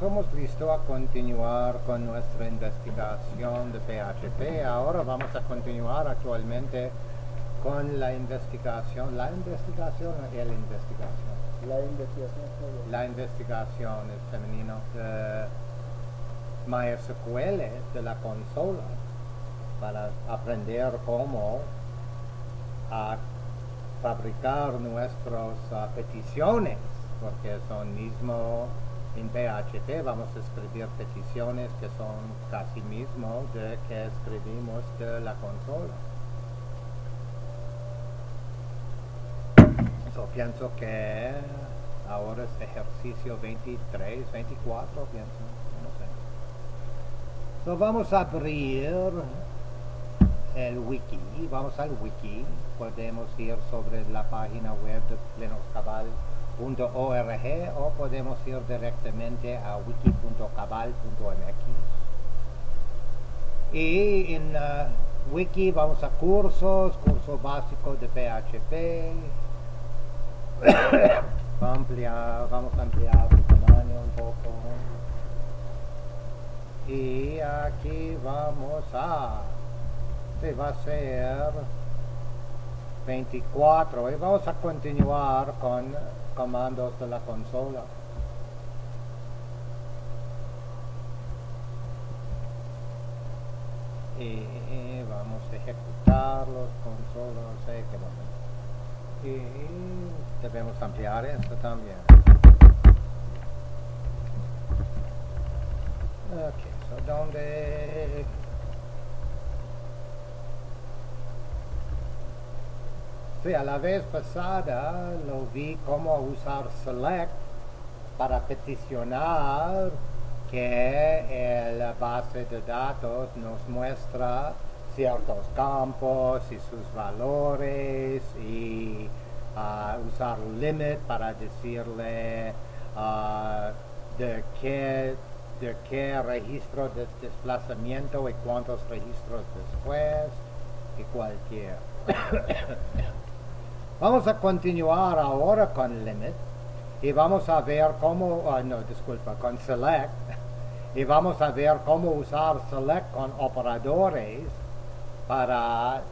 Somos listos a continuar con nuestra investigación de PHP. Ahora vamos a continuar actualmente con la investigación femenina de MySQL de la consola para aprender cómo fabricar nuestras peticiones, porque son mismo en PHP. Vamos a escribir peticiones que son casi mismo de que escribimos de la consola. So, pienso que ahora es ejercicio 23, 24, pienso, no sé. So, vamos a abrir el wiki, vamos al wiki. Podemos ir sobre la página web de pleno.cabal.org o podemos ir directamente a wiki.cabal.mx, y en wiki vamos a curso básico de PHP. vamos a ampliar el tamaño un poco, y aquí vamos a va a ser 24 y vamos a continuar con comandos de la consola. Y vamos a ejecutar los consolas, y debemos ampliar esto también. Ok, so donde a la vez pasada lo vi cómo usar select para peticionar que la base de datos nos muestra ciertos campos y sus valores, y usar limit para decirle de qué registro de desplazamiento y cuántos registros después y cualquier. Vamos a continuar ahora con limit y vamos a ver cómo, con select, y vamos a ver cómo usar select con operadores para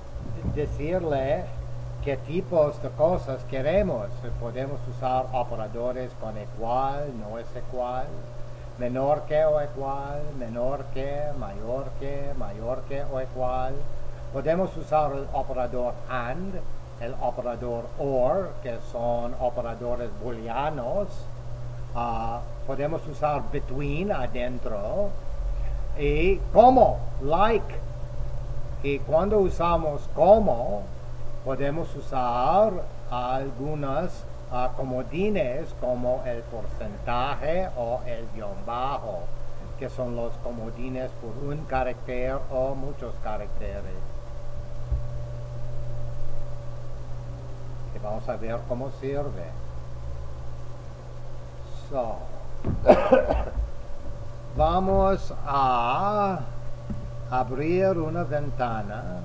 decirle qué tipos de cosas queremos. Podemos usar operadores con igual, no es igual, menor que o igual, menor que, mayor que, mayor que o igual. Podemos usar el operador AND, el operador OR, que son operadores booleanos. Podemos usar BETWEEN adentro. Y como, LIKE. Y cuando usamos como, podemos usar algunos comodines como el porcentaje o el guión bajo, que son los comodines por un carácter o muchos caracteres. Vamos a ver cómo sirve. So, vamos a abrir una ventana.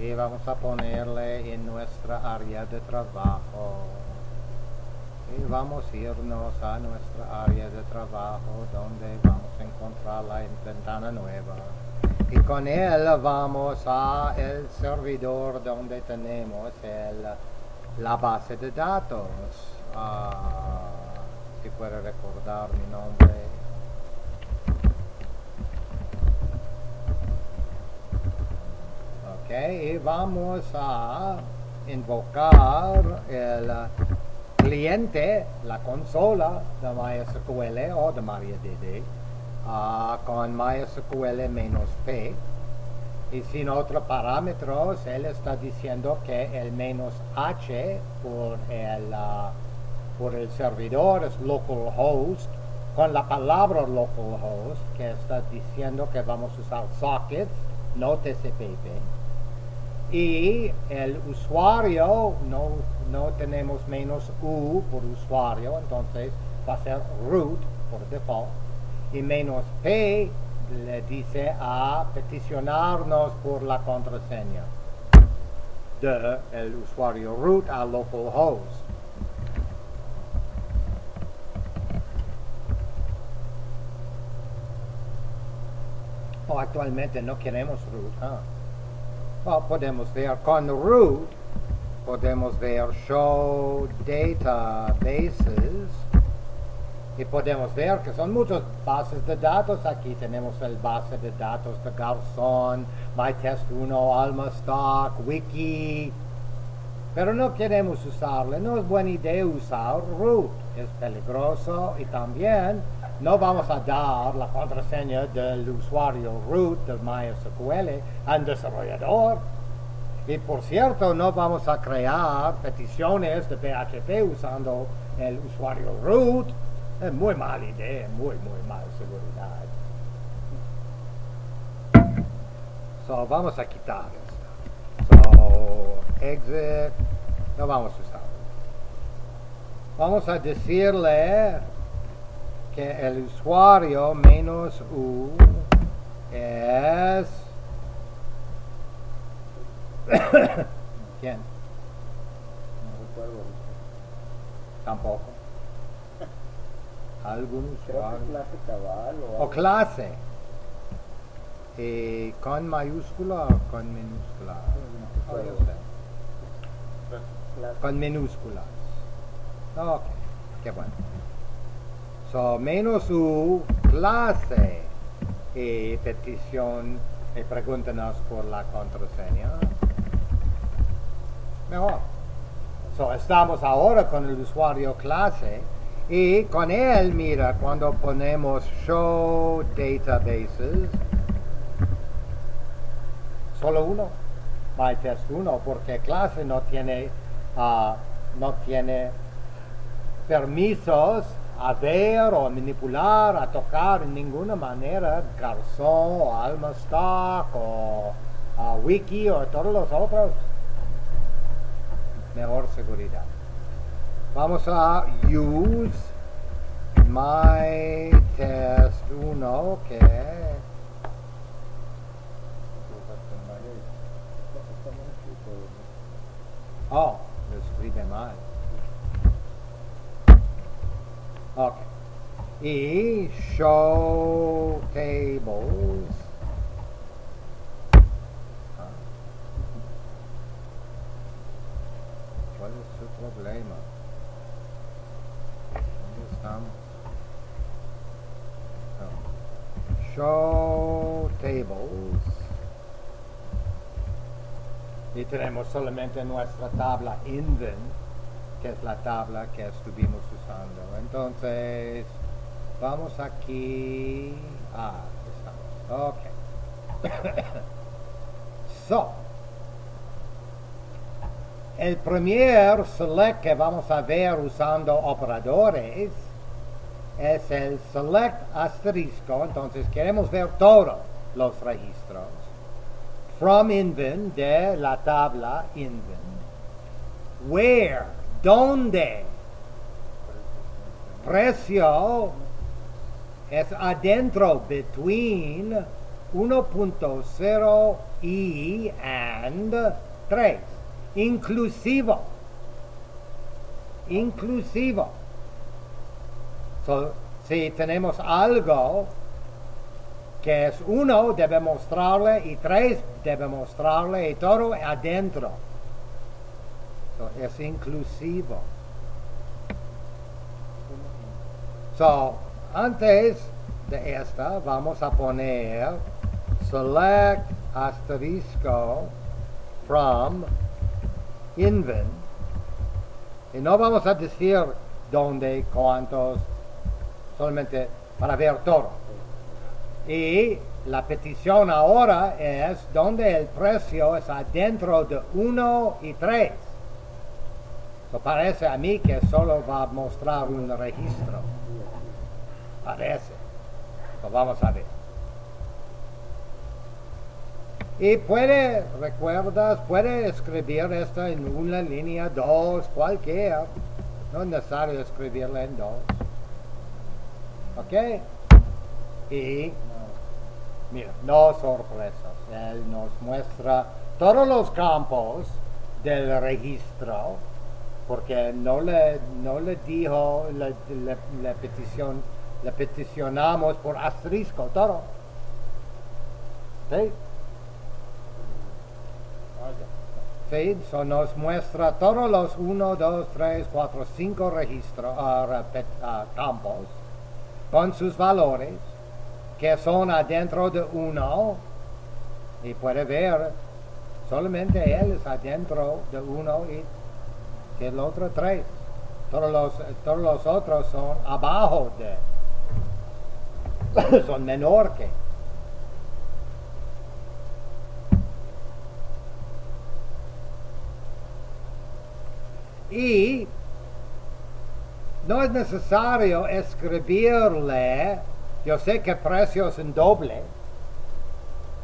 Y vamos a ponerle en nuestra área de trabajo. Y vamos a irnos a nuestra área de trabajo, donde vamos a encontrar la ventana nueva. Y con él vamos a el servidor donde tenemos la base de datos. Si puedo recordar mi nombre. Ok, y vamos a invocar el cliente, la consola de MySQL o de MariaDB. Con MySQL-P, y sin otros parámetros él está diciendo que el -h por el servidor es localhost, con la palabra localhost, que está diciendo que vamos a usar sockets, no TCP/IP, y el usuario no tenemos -u por usuario, entonces va a ser root por default. Y -p le dice a peticionarnos por la contraseña. the usuario root are localhost. Oh, actualmente no queremos root, ¿ah? Well, podemos ver con root, podemos ver show databases y podemos ver que son muchas bases de datos. Aquí tenemos el base de datos de Garzón, MyTest1, AlmaStock, Wiki, pero no queremos usarle, no es buena idea usar root, es peligroso y también no vamos a dar la contraseña del usuario root de MySQL al desarrollador. Y por cierto, no vamos a crear peticiones de PHP usando el usuario root. Es muy mala idea, muy mala seguridad. So, vamos a quitar esto. So, exit. No vamos a usarlo. Vamos a decirle que el usuario menos u es... ¿Quién? No recuerdo. Tampoco. Algún usuario. Clase Cabal o clase. ¿Con mayúscula o con minúscula? No, no, no. Con minúsculas. Ok, qué bueno. So, menos u, clase, y petición, y pregúntenos por la contraseña. Mejor. So, estamos ahora con el usuario clase, y con él, mira, cuando ponemos show databases, solo uno, MyTest1, porque clase no tiene, no tiene permisos a ver o manipular, a tocar en ninguna manera Garzón o AlmaStock o Wiki o todos los otros. Mejor seguridad. Vamos a use MyTest1 que oh, lo escribe mal. Ok, y show tables, ¿cuál es su problema? ¿Dónde estamos? No. Show tables, y tenemos solamente nuestra tabla invent, que es la tabla que estuvimos usando. Entonces, vamos aquí. Ah, estamos. Ok. So, el primer select que vamos a ver usando operadores es el select asterisco. Entonces, queremos ver todos los registros from invent de la tabla invent. Where, ¿dónde? Precio es adentro, between 1.0 y and 3. Inclusivo. Inclusivo. So, si tenemos algo que es 1, debe mostrarle, y 3 debe mostrarle, y todo adentro. Es inclusivo. So, antes de esta vamos a poner select asterisco from invent, y no vamos a decir dónde, cuántos, solamente para ver todo. Y la petición ahora es donde el precio es adentro de 1 y 3. So, parece a mí que solo va a mostrar un registro. Parece. So, vamos a ver. Y puede, recuerdas, puede escribir esto en una línea, dos, cualquier. No es necesario escribirla en dos. ¿Ok? Y, mira, no sorpresas. Él nos muestra todos los campos del registro, porque no le dijo, le peticionamos por asterisco todo. ¿Sí? Sí, eso nos muestra todos los 1, 2, 3, 4, 5 registros, campos, con sus valores, que son adentro de uno, y puede ver, solamente él es adentro de uno y que el otro 3. Todos los otros son abajo de, son menor que. Y no es necesario escribirle, yo sé que precio es en doble,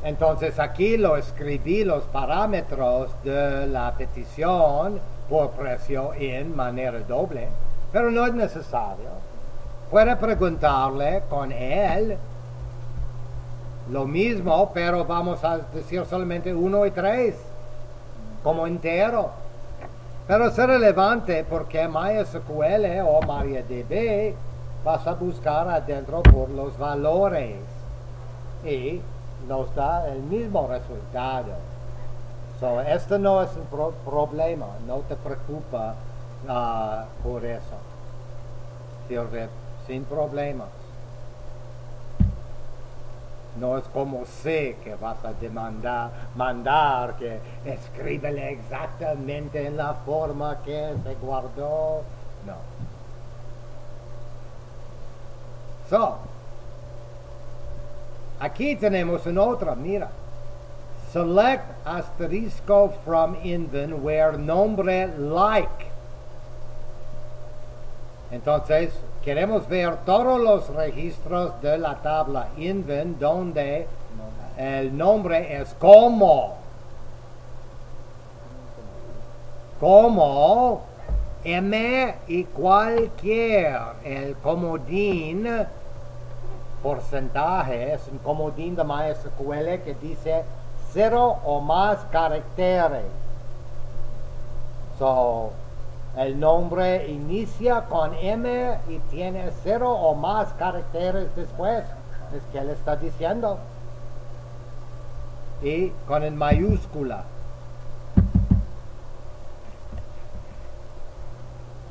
entonces aquí lo escribí los parámetros de la petición por precio en manera doble, pero no es necesario. Puede preguntarle con él lo mismo, pero vamos a decir solamente 1 y 3 como entero. Pero es relevante porque MySQL o MariaDB vas a buscar adentro por los valores y nos da el mismo resultado. So, esto no es un problema, no te preocupa por eso. Sirve sin problemas. No es como sé que vas a mandar que escríbele exactamente en la forma que se guardó. No. So, aquí tenemos una otra, mira. Select asterisco from invent where nombre like. Entonces, queremos ver todos los registros de la tabla invent donde el nombre es como M y cualquier, el comodín, porcentaje, es un comodín de MySQL que dice 0 o más caracteres. So, el nombre inicia con M y tiene 0 o más caracteres después. Es que él está diciendo. Y con el mayúscula.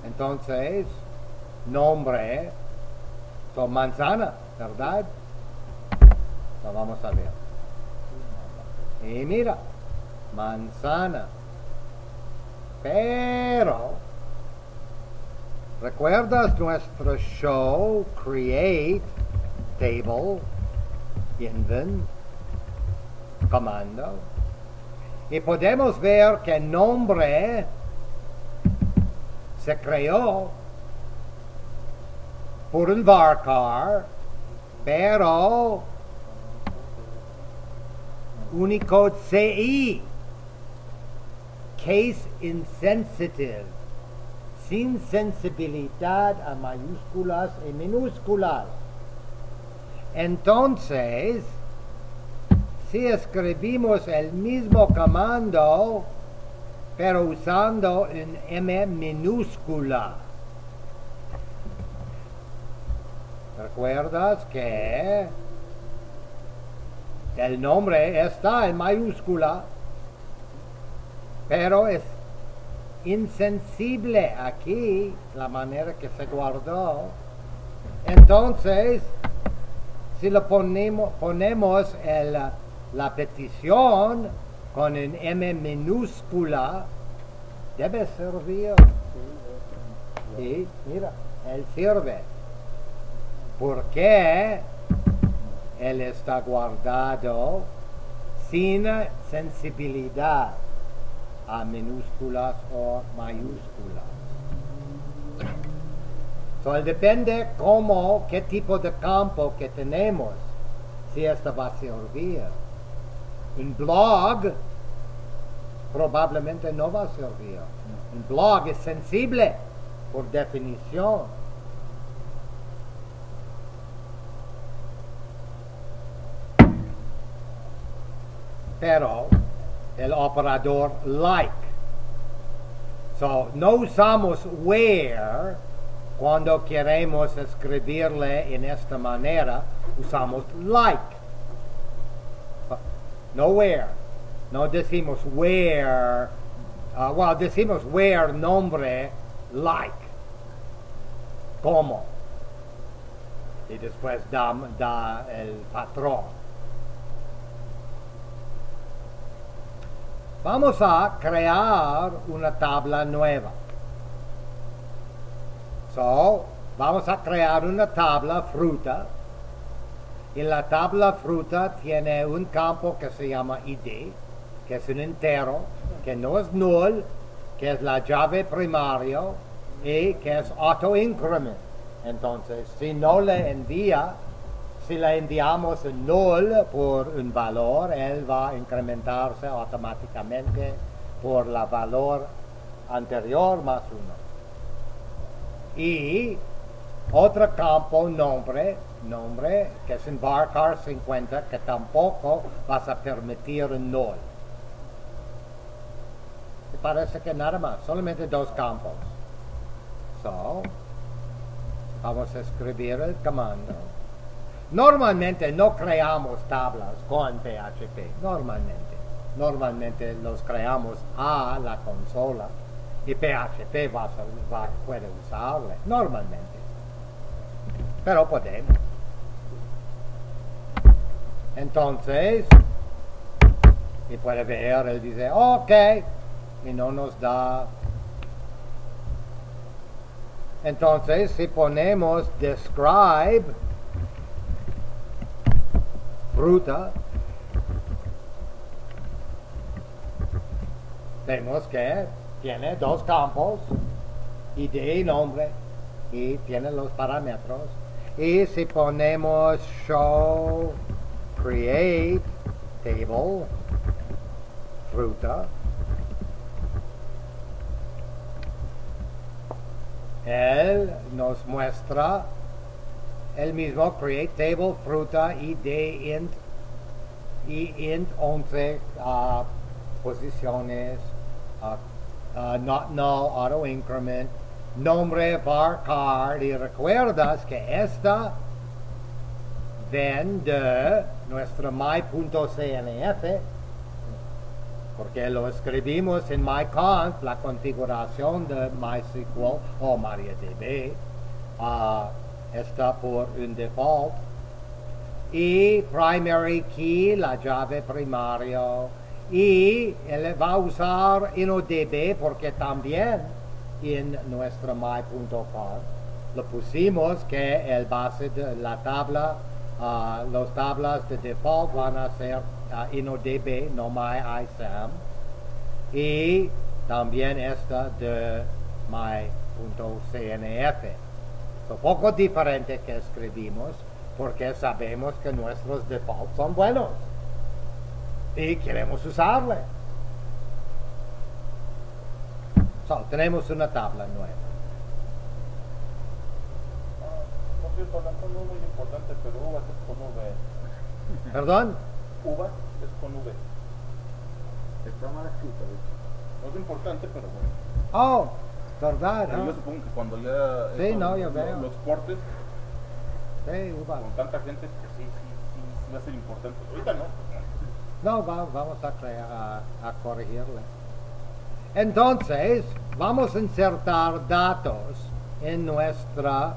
Entonces, nombre son manzana, ¿verdad? Lo vamos a ver. Y mira, manzana. Pero ¿recuerdas nuestro show? Create, table, invent, comando. Y podemos ver que nombre se creó por un varchar, pero Unicode CI, case insensitive. Sin sensibilidad a mayúsculas y minúsculas. Entonces, si escribimos el mismo comando, pero usando un M minúscula. ¿Recuerdas que el nombre está en mayúscula, pero es insensible aquí, la manera que se guardó? Entonces, si lo ponemos la petición con un M minúscula, debe servir. Y mira, él sirve. Porque él está guardado sin sensibilidad a minúsculas o mayúsculas. So, depende qué tipo de campo que tenemos, si esto va a servir. Un blog probablemente no va a servir. Un blog es sensible por definición. Pero el operador like So no usamos where cuando queremos escribirle en esta manera, usamos like. No where. No decimos where, well, decimos where nombre like. Como. Y después da el patrón. Vamos a crear una tabla nueva. So, vamos a crear una tabla fruta. Y la tabla fruta tiene un campo que se llama ID, que es un entero, que no es null, que es la llave primaria y que es auto-increment. Entonces, si no le envía, si le enviamos un null por un valor, él va a incrementarse automáticamente por el valor anterior más uno. Y otro campo, nombre, que es un varchar 50, que tampoco vas a permitir un null. Y parece que nada más, solamente dos campos. So, vamos a escribir el comando. Normalmente no creamos tablas con PHP, normalmente los creamos a la consola y PHP puede usarle, normalmente, pero podemos. Entonces, y puede ver, él dice, ok, y no nos da. Entonces, si ponemos describe, fruta, vemos que tiene dos campos, ID y nombre, y tiene los parámetros. Y si ponemos show create table fruta, él nos muestra el mismo create table fruta ID int y int 11 posiciones, not null, auto increment, nombre varchar, y recuerdas que esta ven de nuestro my.cnf porque lo escribimos en my.conf, la configuración de MySQL o MariaDB. Está por un default, y primary key, la llave primaria, y él va a usar InnoDB porque también en nuestro my.conf lo pusimos que el base de la tabla, las tablas de default van a ser InnoDB, no MyISAM, y también esta de my.cnf. Poco diferente que escribimos porque sabemos que nuestros defaults son buenos y queremos usarle. So, tenemos una tabla nueva. Importante, pero uvas es con V. ¿Perdón? Uvas es con V. Está mal escrito. No es importante, pero bueno. Oh. ¿Verdad? Yo supongo que cuando ya sí, no, yo veo los cortes sí, con tanta gente que sí va a ser importante. Ahorita no. No, vamos a corregirle. Entonces, vamos a insertar datos en nuestra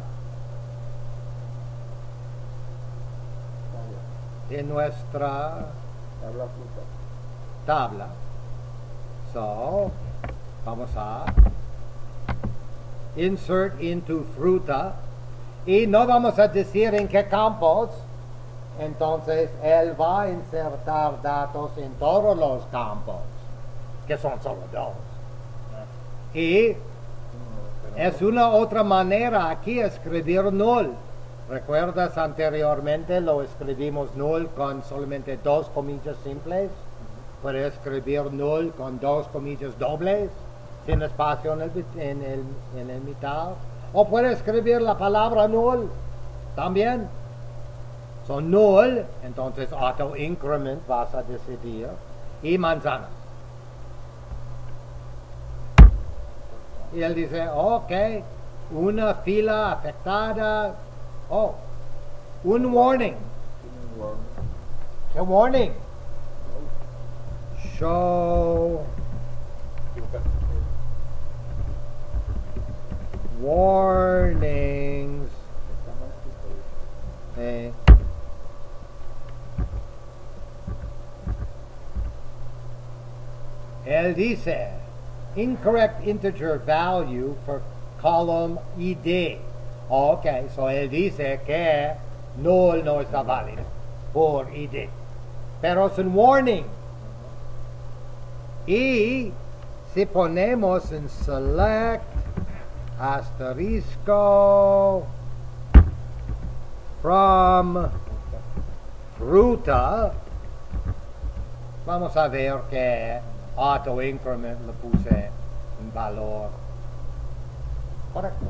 tabla. So, vamos a insert into fruta y no vamos a decir en qué campos. Entonces él va a insertar datos en todos los campos, que son solo dos. Y es una otra manera aquí escribir null. ¿Recuerdas anteriormente lo escribimos null con solamente dos comillas simples? Puede escribir null con dos comillas dobles, sin espacio en el mitad, o puede escribir la palabra null también. Son null, entonces auto increment vas a decidir, y manzanas. y él dice, ok, una fila afectada, oh, un warning. ¿Qué warning? Show warnings. Okay. Él dice, incorrect integer value for column ID. Oh, ok, so él dice que null no está válido por ID. Pero es un warning. Y si ponemos en select asterisco from fruta, vamos a ver que auto increment le puse un valor correcto.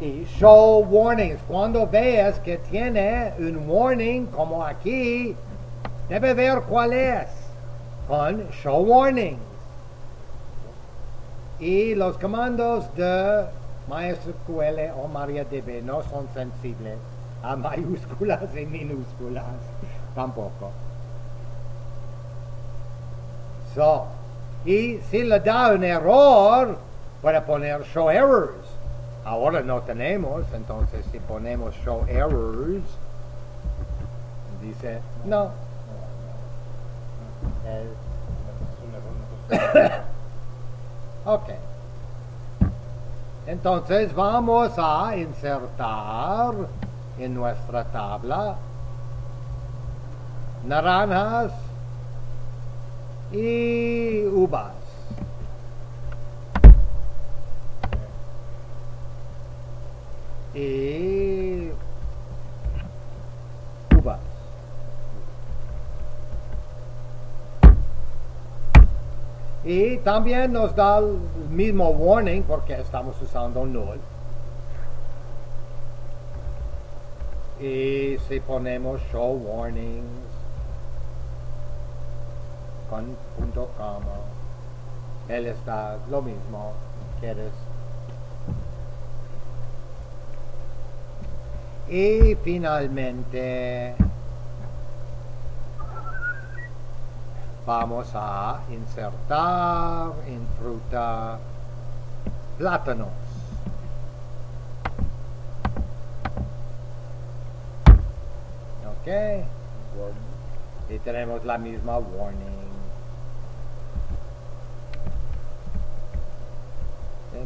Y show warnings. Cuando veas que tiene un warning como aquí, debe ver cuál es. Con show warnings. Y los comandos de MySQL o MariaDB no son sensibles a mayúsculas y minúsculas tampoco. So, y si le da un error, puede poner show errors. Ahora no tenemos, entonces si ponemos show errors, dice no. Ok. Entonces vamos a insertar en nuestra tabla naranjas y uvas. Y uvas. Y también nos da el mismo warning porque estamos usando null. Y si ponemos show warnings con punto coma, él está lo mismo. ¿Quieres? Y finalmente vamos a insertar en fruta plátanos. Ok. Y tenemos la misma warning.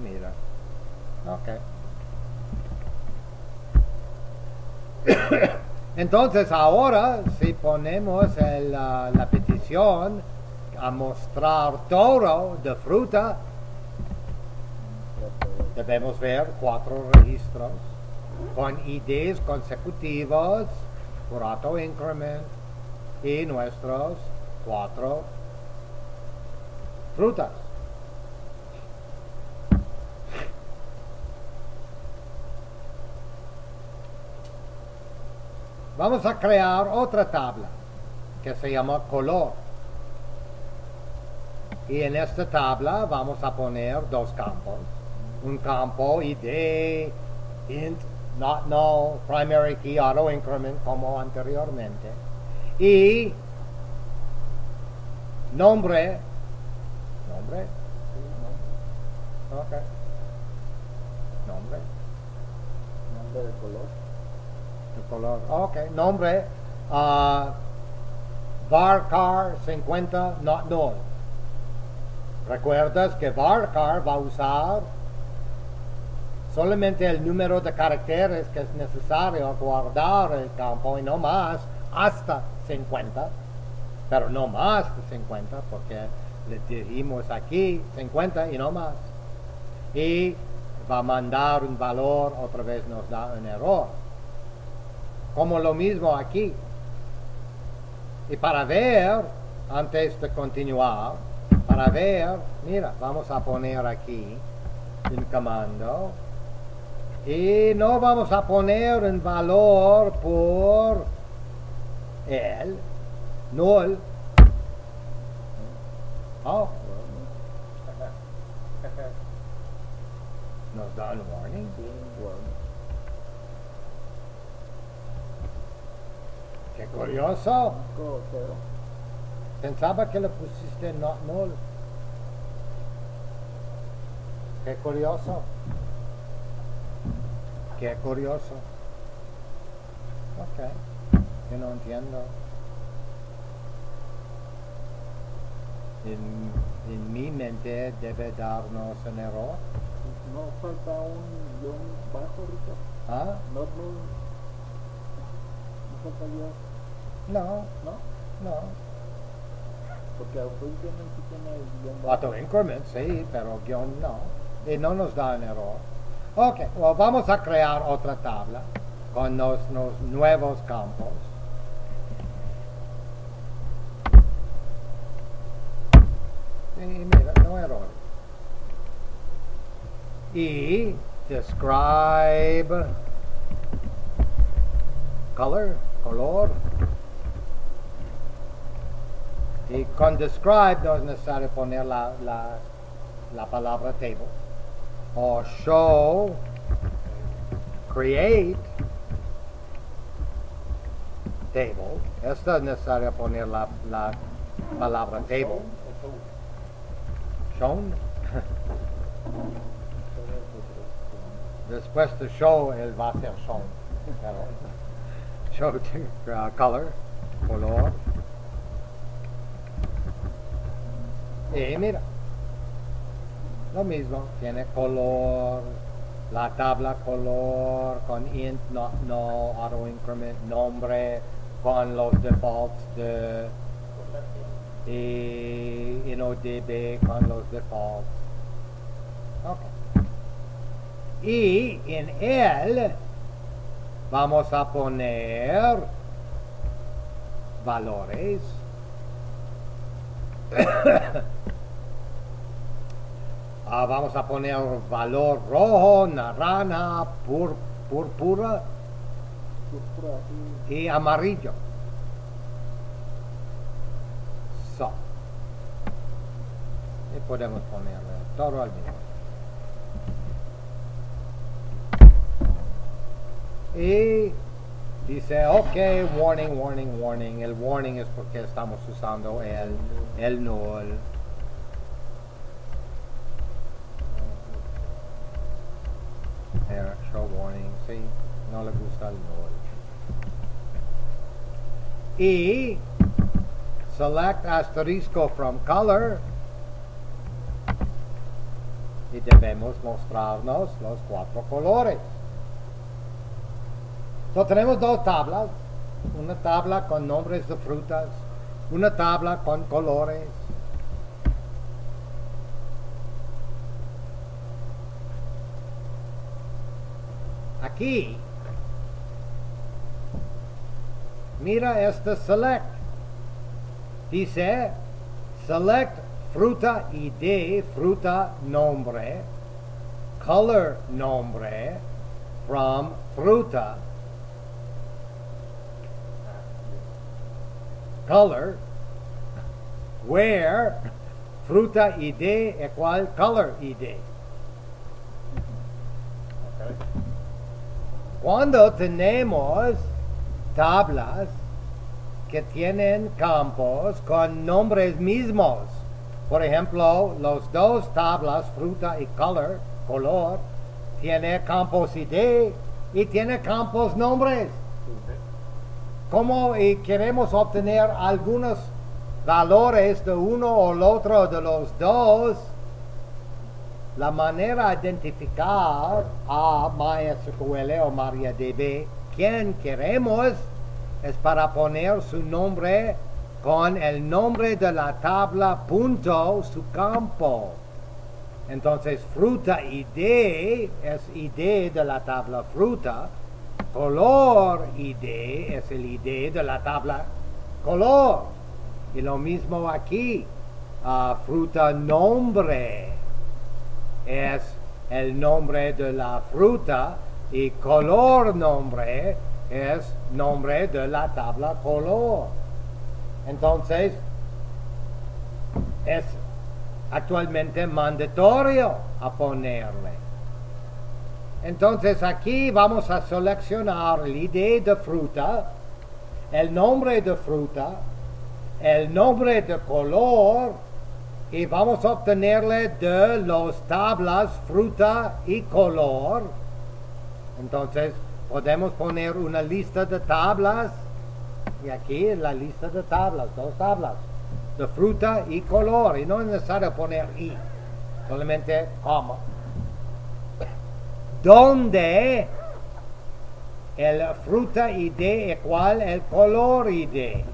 Mira, ok. Entonces ahora si ponemos la petición a mostrar toro de fruta, debemos ver 4 registros con IDs consecutivos por auto increment y nuestros 4 frutas. Vamos a crear otra tabla que se llama color. Y en esta tabla vamos a poner 2 campos. Un campo ID, int, not null, primary key, auto increment como anteriormente. Y nombre. Nombre. Ok. Nombre. Nombre de color. Color. Ok, nombre varchar 50 not null. Recuerdas que varchar va a usar solamente el número de caracteres que es necesario guardar el campo y no más hasta 50, pero no más de 50 porque le dijimos aquí 50 y no más, y va a mandar un valor, otra vez nos da un error. Como lo mismo aquí. Y para ver, antes de continuar, para ver, mira, vamos a poner aquí un comando. Y no vamos a poner un valor por el null. Oh. No, the unwarning being one. Check for yourself. Go, go. Pensaba que le pusiste not null. Qué curioso. Qué curioso. Ok. Yo no entiendo. En mi mente debe darnos un error. No falta un guión bajo, Rico. ¿Ah? No, no. No falta guión. No. ¿No? No. Porque autoincrement sí tiene el guión bajo. Autoincrement, sí, pero guión no. Y no nos da un error. Ok, well, vamos a crear otra tabla con los nuevos campos. Y mira, no error. E, describe color. Y con describe no es necesario poner la palabra table. O show, create, table. Esta es necesario poner la palabra table. Shown. Después de show, él va a ser shown. Show color. Y mira, lo mismo, tiene color, la tabla color, con int, not null, auto increment, nombre, con los defaults de y InnoDB con los defaults. Ok. Y en él vamos a poner valores. Vamos a poner valor rojo, naranja, púrpura y amarillo. So. Y podemos ponerle todo al mismo. Y dice, ok, warning, warning, warning. El warning es porque estamos usando el null. Show warning, sí, no le gusta el null. Y select asterisco from color. Y debemos mostrarnos los cuatro colores. So, tenemos dos tablas. Una tabla con nombres de frutas. Una tabla con colores. Aquí. Mira este select. Dice select fruta ID, fruta nombre, color nombre, from fruta, color, where fruta ID equal color ID. Okay. Cuando tenemos tablas que tienen campos con nombres mismos, por ejemplo, los dos tablas, fruta y color, tiene campos ID y tiene campos nombres. Como y queremos obtener algunos valores de uno o el otro de los dos, la manera de identificar a MySQL o MariaDB quién queremos es para poner su nombre con el nombre de la tabla punto su campo. Entonces fruta ID es ID de la tabla fruta. Color ID es el ID de la tabla color. Y lo mismo aquí. Fruta nombre es el nombre de la fruta y color nombre es nombre de la tabla color. Entonces es actualmente mandatorio a ponerle. Entonces aquí vamos a seleccionar la ID de fruta, el nombre de fruta, el nombre de color, y vamos a obtenerle de las tablas fruta y color. Entonces podemos poner una lista de tablas, y aquí la lista de tablas, dos tablas de fruta y color, y no es necesario poner i, solamente coma, donde el fruta ID igual el color ID.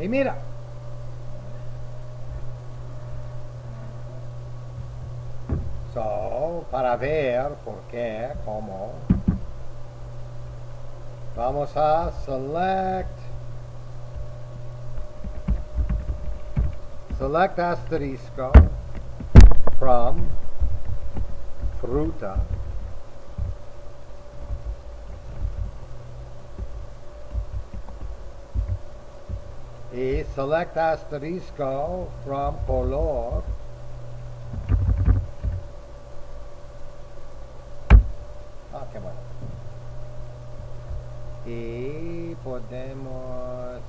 Y mira, para ver por qué, cómo, vamos a select asterisco from fruta. Y select asterisco from color. Ah, qué bueno. Y podemos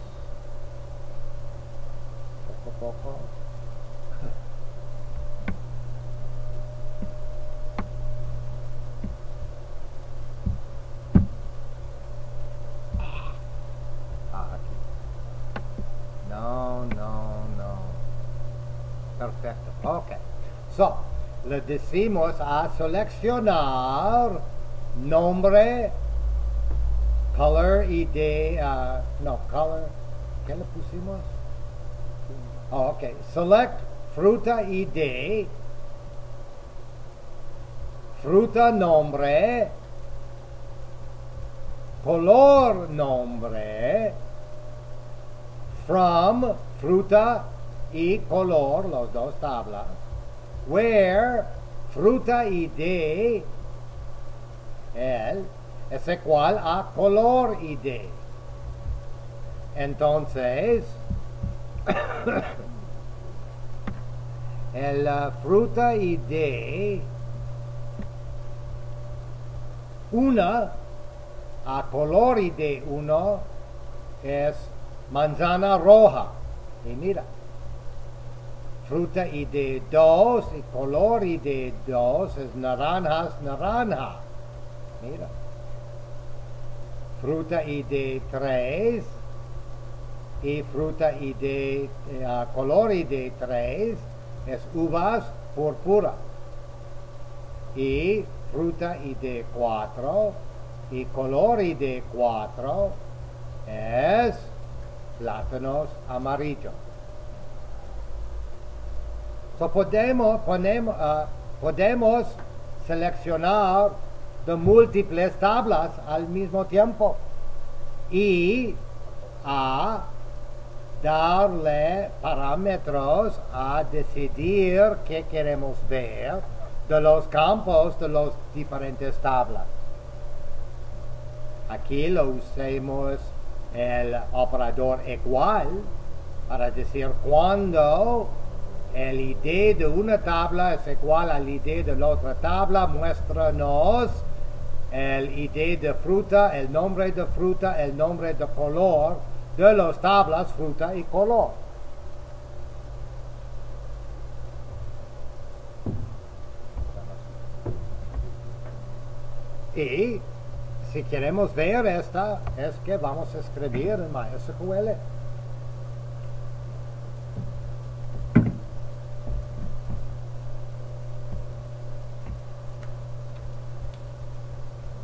poco a poco. Perfecto, ok. So, le decimos a seleccionar nombre, color ID, color, ¿qué le pusimos? Oh, ok, select fruta ID, fruta nombre, color nombre, from fruta y color, los dos tablas, where fruta ID es igual a color ID. Entonces el fruta ID una a color ID 1 es manzana roja, y mira, fruta ID 2 y color ID 2 es naranja. Mira. Fruta ID 3 y fruta ID, color ID 3 es uvas púrpura. Y fruta ID 4 y color ID 4 es plátanos amarillos. So podemos seleccionar de múltiples tablas al mismo tiempo y a darle parámetros a decidir qué queremos ver de los campos de las diferentes tablas. Aquí lo usamos el operador igual para decir cuándo el ID de una tabla es igual al ID de la otra tabla. Muéstranos el ID de fruta, el nombre de fruta, el nombre de color de las tablas fruta y color. Y si queremos ver esta, es que vamos a escribir en MySQL.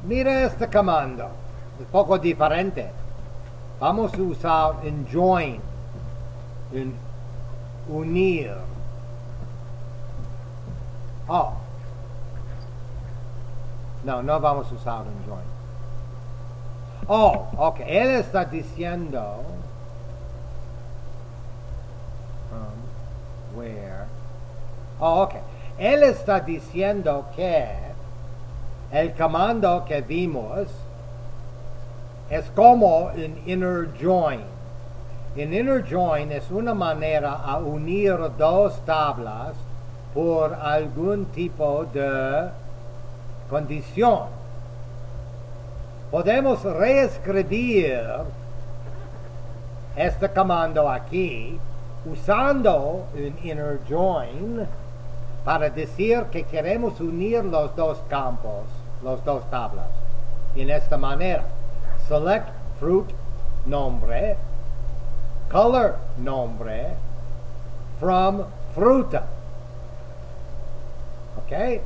Mira este comando, un poco diferente. Vamos a usar en join, en unir. Oh. No vamos a usar en join. Oh, ok. Él está diciendo where. Oh, ok. Él está diciendo que el comando que vimos Es como un inner join. Un inner join es una manera a unir dos tablas por algún tipo de condición. Podemos reescribir este comando aquí usando un inner join para decir que queremos unir los dos campos, los dos tablas. En esta manera, select fruit nombre, color nombre, from fruta. Ok.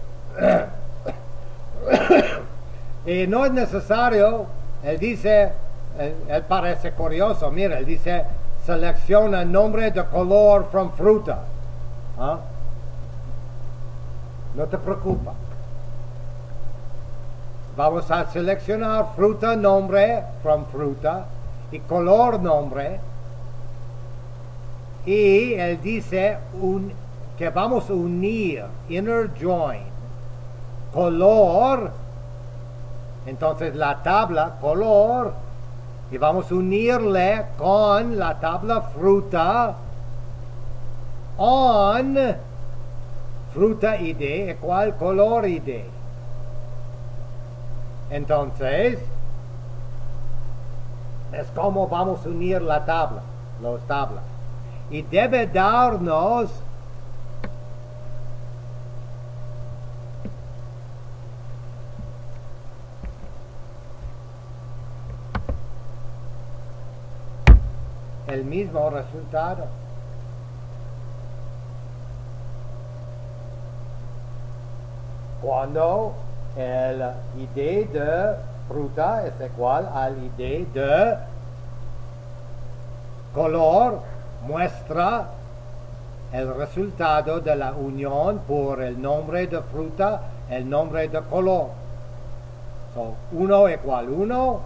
Y no es necesario, él dice, él parece curioso, mira, él dice, selecciona nombre de color from fruta. ¿Ah? No te preocupes. Vamos a seleccionar fruta nombre from fruta y color nombre. Y él dice que vamos a unir, inner join, color. Entonces la tabla color y vamos a unirle con la tabla fruta on fruta ID igual color ID. Entonces es como vamos a unir la tabla, los tablas. Y debe darnos el mismo resultado. Cuando el ID de fruta es igual al ID de color, muestra el resultado de la unión por el nombre de fruta, el nombre de color. So, 1 igual 1,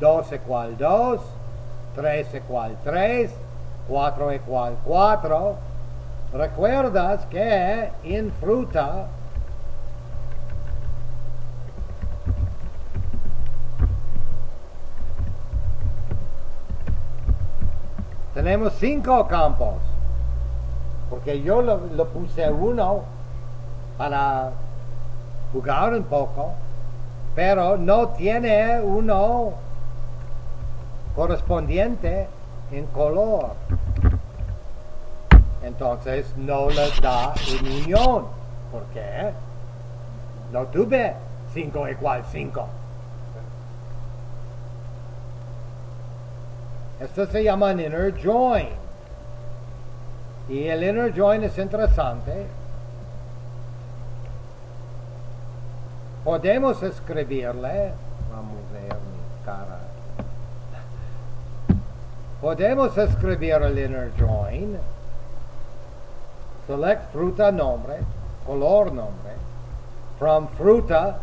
2 igual 2, 3 igual 3, 4 igual 4. Recuerdas que en fruta tenemos 5 campos, porque yo lo puse uno para jugar un poco, pero no tiene uno correspondiente en color. Entonces no les da una unión, porque no tuve 5 igual 5. Esto se llama un inner join. Y el inner join es interesante. Podemos escribirle, vamos a ver mi cara. Podemos escribir el inner join. Select fruta nombre, color nombre, from fruta.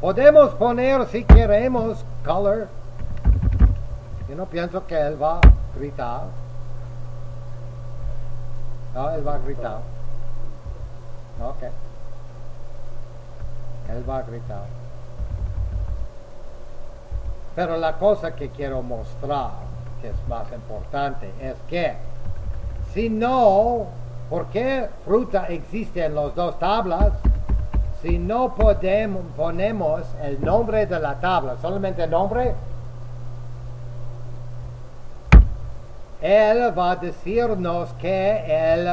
Podemos poner si queremos color. Yo no pienso que él va a gritar. No, él va a gritar. Ok. Él va a gritar. Pero la cosa que quiero mostrar, que es más importante, es que si no, ¿por qué fruta existe en las dos tablas? Si no ponemos el nombre de la tabla, solamente el nombre, él va a decirnos que el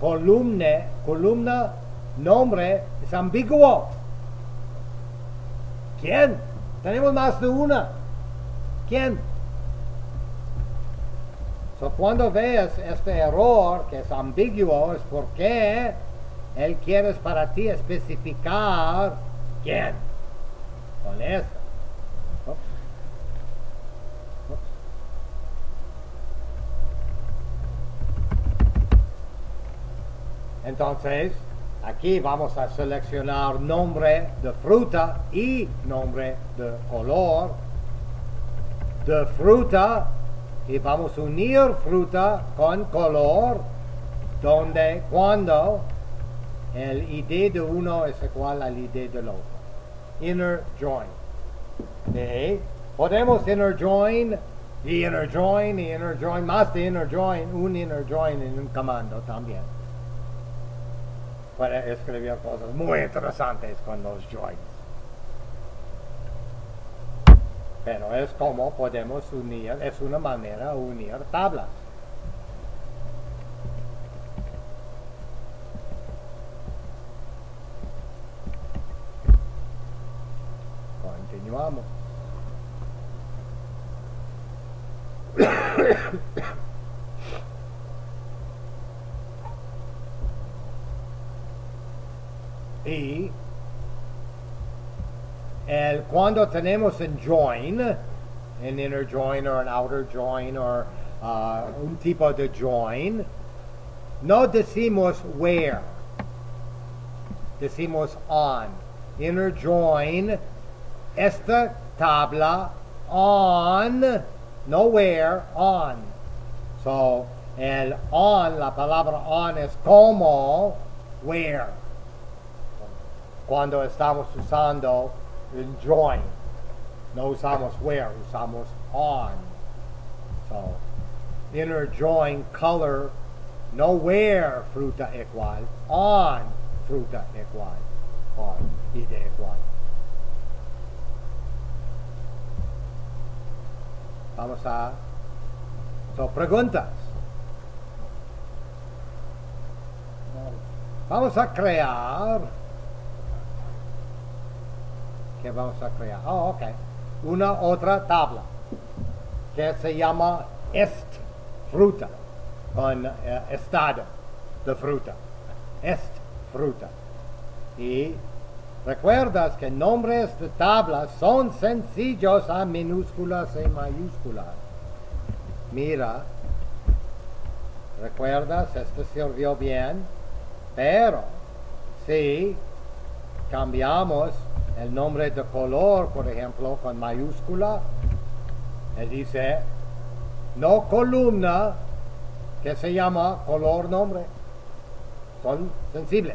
columna nombre es ambiguo. ¿Quién? Tenemos más de una. ¿Quién? So, cuando ves este error que es ambiguo, es porque él quiere para ti especificar quién. Con esto. Entonces, aquí vamos a seleccionar nombre de fruta y nombre de color de fruta. Y vamos a unir fruta con color, donde cuando el ID de uno es igual al ID del otro. Inner join. Nay, podemos interjoin, the inner join, the inner join, más the inner join, un inner join en un comando también. Para escribir cosas muy interesantes con los joins. Pero es como podemos unir, es una manera de unir tablas. Continuamos. Y el cuando tenemos un join, an inner join or an outer join or un tipo de join, no decimos where, decimos on. Inner join, esta tabla on, no where, on. So el on, la palabra on es como where. Cuando estamos usando un join, no usamos where, usamos on. So, inner join color, no where fruta igual, on fruta igual, on id igual. Vamos a, so preguntas. Vamos a crear. Que vamos a crear, oh, ok, una otra tabla que se llama est fruta, con estado de fruta, est fruta. Y recuerdas que nombres de tablas son sencillos a minúsculas y mayúsculas. Mira, recuerdas, esto sirvió bien, pero si cambiamos el nombre de color, por ejemplo, con mayúscula, él dice, no columna que se llama color nombre. Son sensibles.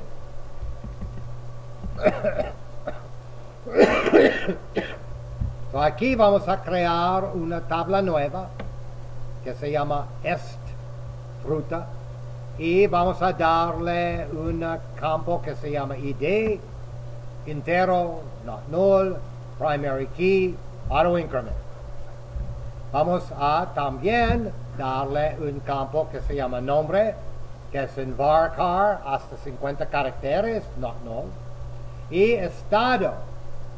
So aquí vamos a crear una tabla nueva que se llama est fruta y vamos a darle un campo que se llama id, entero, not null, primary key, auto increment. Vamos a también darle un campo que se llama nombre, que es enmarcar hasta 50 caracteres, not null, y estado,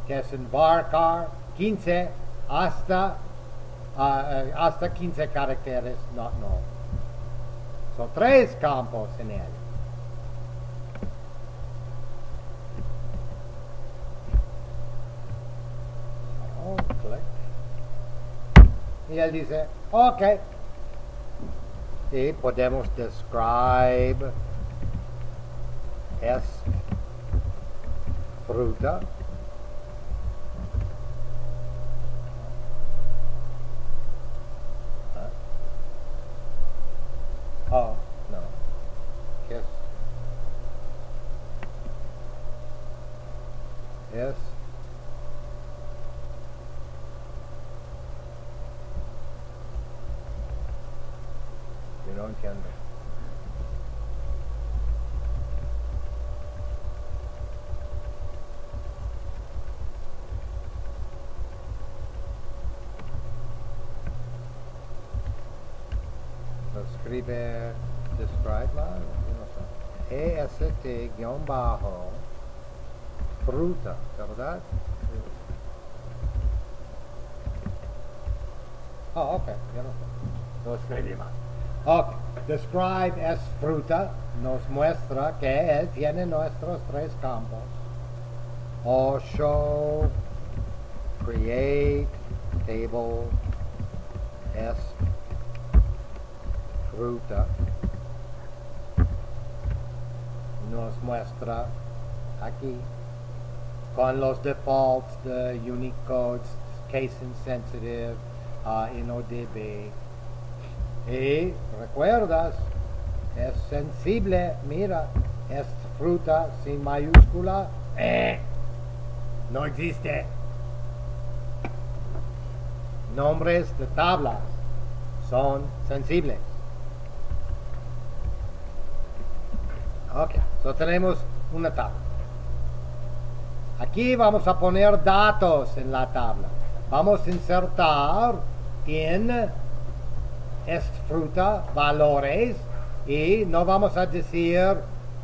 que es enmarcar 15 hasta 15 caracteres, not null. Son 3 campos en él. Y él dice, ok. Y podemos describe es fruta. Oh, no. ¿Qué es? Es entiendo. Escribe, describe mal, no sé. EST-bajo, fruta, ¿verdad? Oh, ok, yo no sé. Lo escribí mal. Ok, describe es fruta, nos muestra que él tiene nuestros 3 campos. O show, create, table, es fruta. Nos muestra aquí con los defaults de Unicodes, case insensitive, InnoDB. Y recuerdas, es sensible, mira, es fruta sin mayúscula, no existe. nombres de tablas son sensibles. Ok, so tenemos una tabla. Aquí vamos a poner datos en la tabla. Vamos a insertar en structura valores y no vamos a decir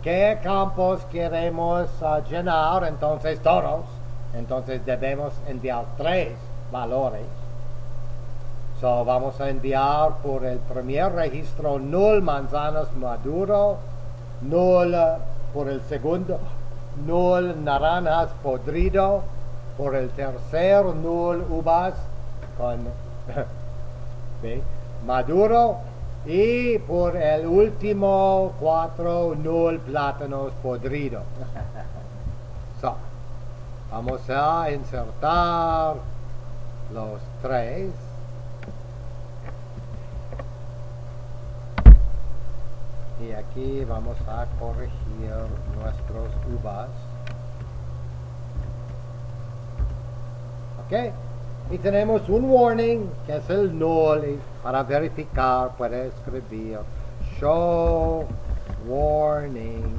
qué campos queremos llenar, entonces todos. Entonces debemos enviar 3 valores. So, vamos a enviar por el primer registro null manzanas maduro, null por el segundo, null naranjas podrido, por el tercer null uvas con maduro y por el último 4 null plátanos podrido. So, vamos a insertar los 3. Y aquí vamos a corregir nuestros uvas. Ok, y tenemos un warning que es el null, y para verificar puede escribir show warning.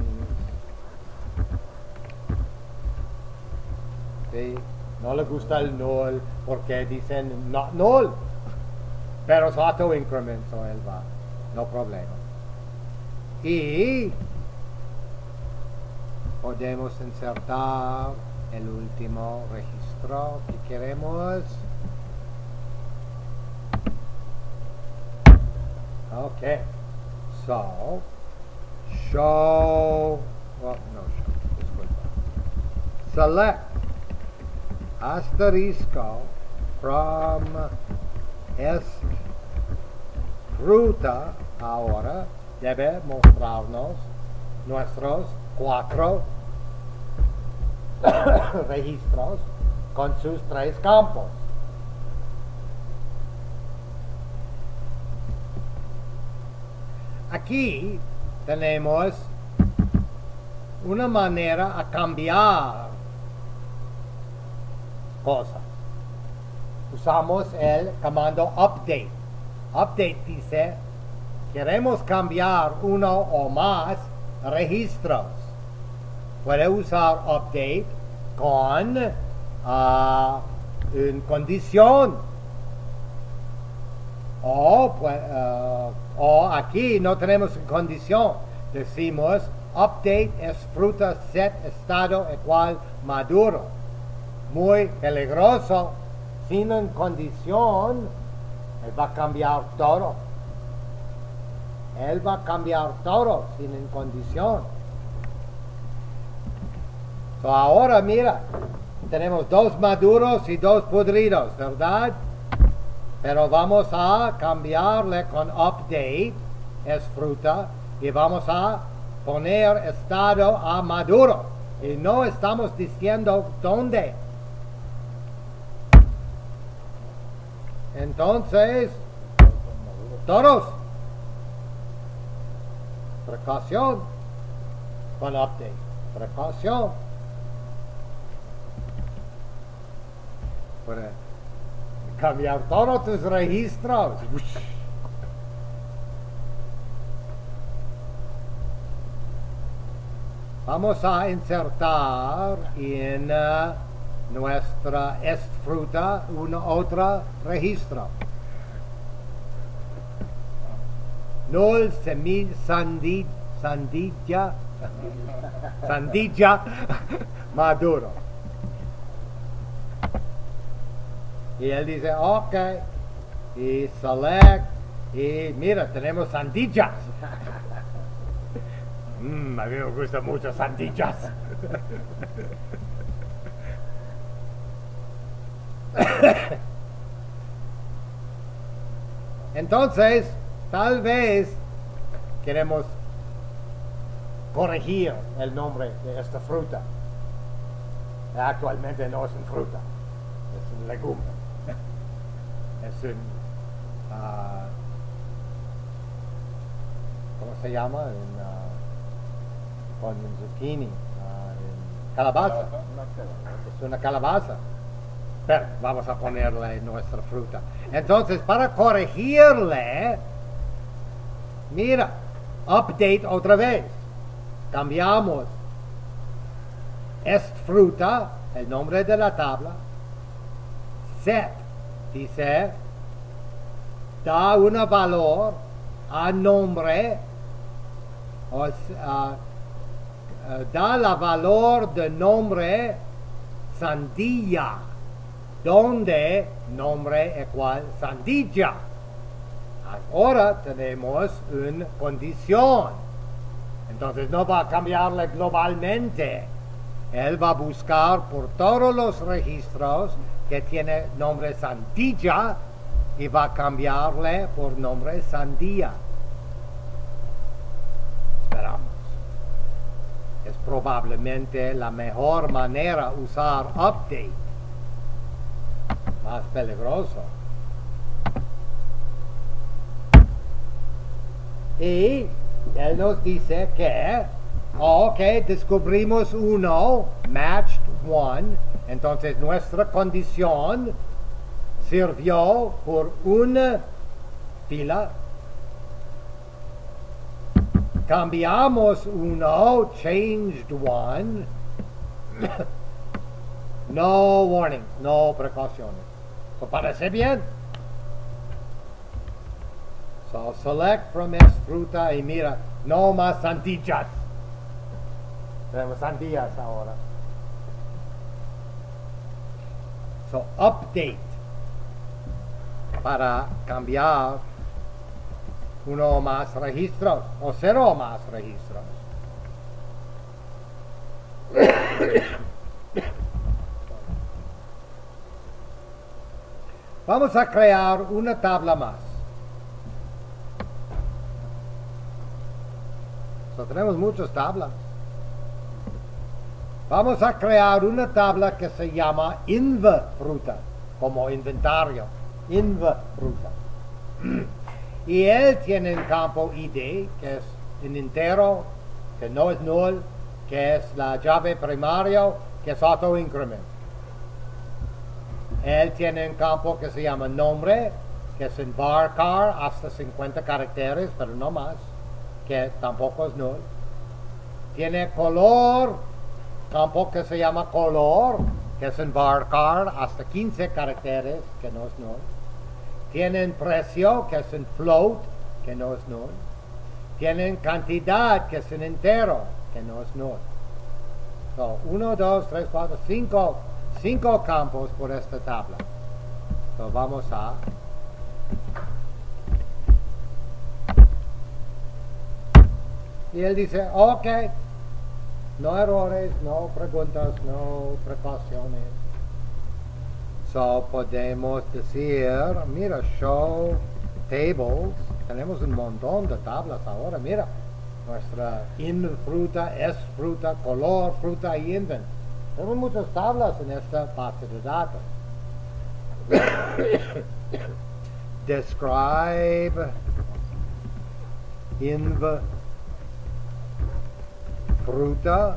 Sí, no le gusta el null porque dicen not null, pero es auto incremento, él va, no problema. Y podemos insertar el último registro que queremos. Ok, so show, well, no show, disculpa, select asterisco from structura. Ahora debe mostrarnos nuestros 4 registros con sus 3 campos. Aquí tenemos una manera a cambiar cosas. Usamos el comando update. Update dice: queremos cambiar uno o más registros. Puede usar update con una condición. O aquí no tenemos condición. Decimos update es fruta set estado igual maduro. Muy peligroso. Sin una condición, él va a cambiar todo. Él va a cambiar todo sin condición. So, ahora mira, tenemos 2 maduros y 2 podridos, ¿verdad? Pero vamos a cambiarle con update, es fruta, y vamos a poner estado a maduro. Y no estamos diciendo dónde. Entonces, todos. Precaución con update. Precaución. Puede cambiar todos tus registros. Vamos a insertar en nuestra structura un otro registro. Null semilla sandilla maduro. Y él dice ok, y select, y mira, tenemos sandillas. A mí me gustan mucho sandillas. Entonces tal vez queremos corregir el nombre de esta fruta. Actualmente no es una fruta, es un legumbre. Es un... ¿cómo se llama? Con un zucchini. Calabaza. Es una calabaza. vamos a ponerle nuestra fruta. Entonces, para corregirle, mira, update otra vez. Cambiamos est fruta, el nombre de la tabla, set, dice, da un valor a nombre, o sea, da la valor de nombre sandía, donde nombre igual sandía. Ahora tenemos una condición, entonces no va a cambiarle globalmente. Él va a buscar por todos los registros que tiene nombre Sandía y va a cambiarle por nombre Sandía. Esperamos. Es probablemente la mejor manera usar update. Más peligroso. Y él nos dice que... ok, descubrimos uno, matched one. Entonces nuestra condición sirvió por una fila. Cambiamos uno, changed one. No warning, no precauciones. ¿Te parece bien? So select from S fruta y mira, no más sandillas. Tenemos sandías ahora. So, update. Para cambiar uno o más registros. O cero o más registros. Vamos a crear una tabla más. So, tenemos muchas tablas. Vamos a crear una tabla que se llama InvFruta, como inventario, InvFruta. Y él tiene un campo ID, que es un entero, que no es null, que es la llave primaria, que es autoincrement. Él tiene un campo que se llama nombre, que es embarcar hasta 50 caracteres, pero no más, que tampoco es null. Tiene color, campo que se llama color, que es embarcar hasta 15 caracteres, que no es null. Tienen precio, que es un float, que no es null. Tienen cantidad, que es un entero, que no es null. So, 1, 2, 3, 4, 5. 5 campos por esta tabla. So, vamos a... y él dice, ok. No errores, no preguntas, no precauciones. So, podemos decir, mira, show tables. Tenemos un montón de tablas ahora, mira. Nuestra in fruta, es fruta, color, fruta y invent. Tenemos muchas tablas en esta parte de datos. Describe inv fruta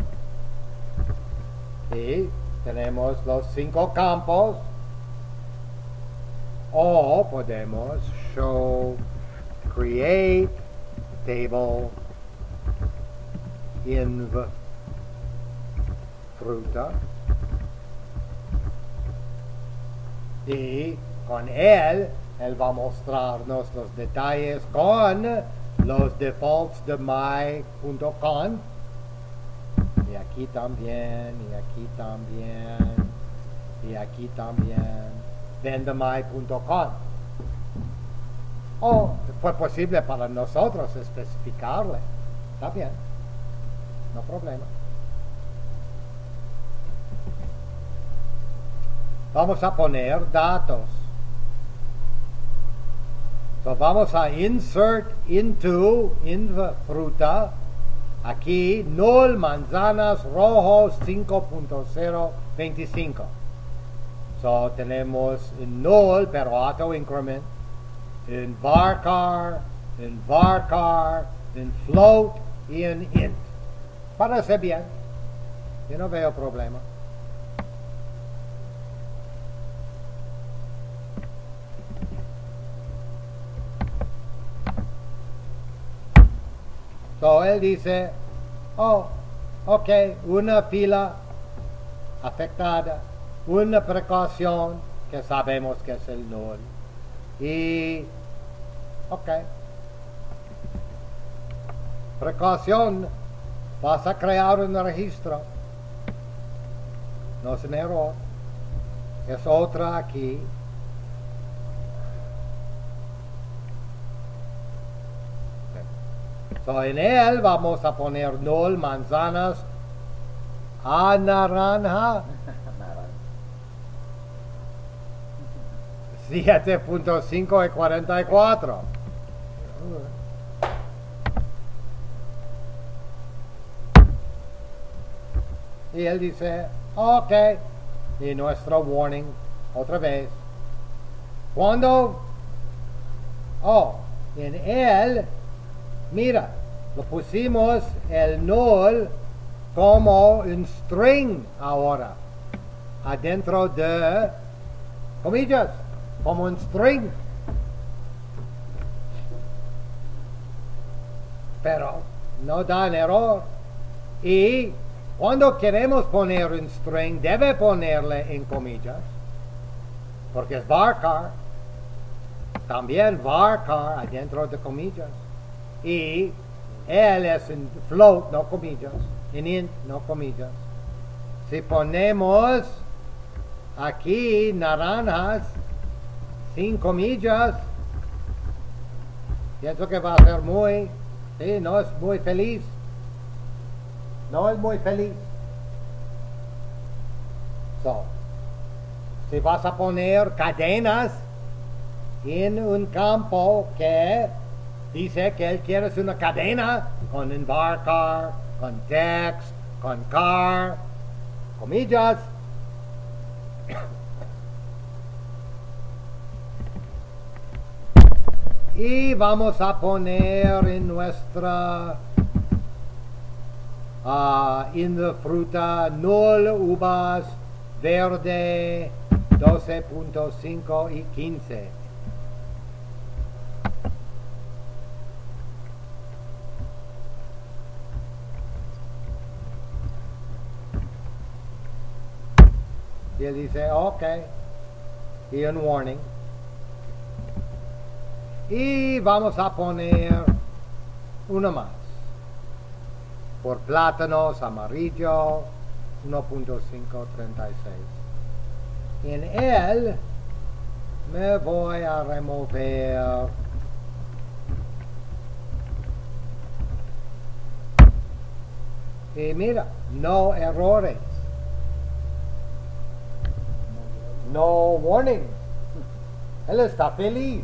y tenemos los 5 campos, o podemos show create table inv fruta y con él va a mostrarnos los detalles con los defaults de my.conf. Y aquí también, y aquí también, y aquí también, vendemy.com. O fue posible para nosotros especificarle. Está bien, no problema. Vamos a poner datos. So, vamos a insert into infruta. Aquí, null, manzanas, rojos, 5.025. So, tenemos un null, pero auto increment. Un varchar, un varchar, un float y un int. Parece bien. Yo no veo problema. So él dice, oh, ok, una fila afectada, una precaución que sabemos que es el null. Y, ok, precaución, vas a crear un registro. No es un error, es otra aquí. So, en él vamos a poner null, manzanas, a naranja, 7.5 y 44. Y él dice, ok. Y nuestro warning, otra vez. Cuando, oh, en él, mira, lo pusimos el null como un string ahora, adentro de comillas, como un string. Pero no da el error. Y cuando queremos poner un string, debe ponerle en comillas, porque es varchar. También varchar adentro de comillas. Y él es en float, no comillas, en int, no comillas. Si ponemos aquí naranjas sin comillas, pienso que va a ser muy, sí, no es muy feliz. No es muy feliz. So, si vas a poner cadenas en un campo que dice que él quiere una cadena con embarcar, con text, con car, comillas. Y vamos a poner en nuestra en la fruta null, uvas, verde, 12.5 y 15. Y él dice, ok, y un warning. Y vamos a poner uno más. Por plátanos, amarillo, 1.536. En él me voy a remover y mira, no errores. No warning. Él está feliz.